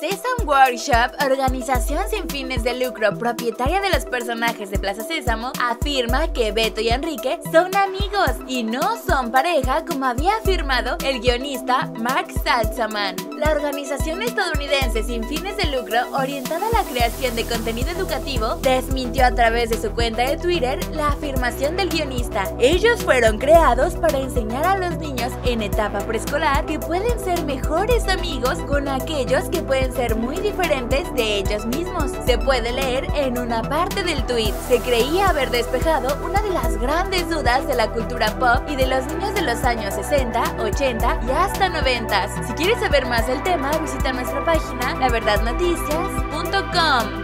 Sesame Workshop, organización sin fines de lucro propietaria de los personajes de Plaza Sésamo, afirma que Beto y Enrique son amigos y no son pareja como había afirmado el guionista Mark Salzman. La organización estadounidense sin fines de lucro orientada a la creación de contenido educativo desmintió a través de su cuenta de Twitter la afirmación del guionista. Ellos fueron creados para enseñar a los niños en etapa preescolar que pueden ser mejores amigos con aquellos que pueden ser muy diferentes de ellos mismos. Se puede leer en una parte del tuit. Se creía haber despejado una de las grandes dudas de la cultura pop y de los niños de los años 60, 80 y hasta 90. Si quieres saber más del tema, visita nuestra página laverdadnoticias.com.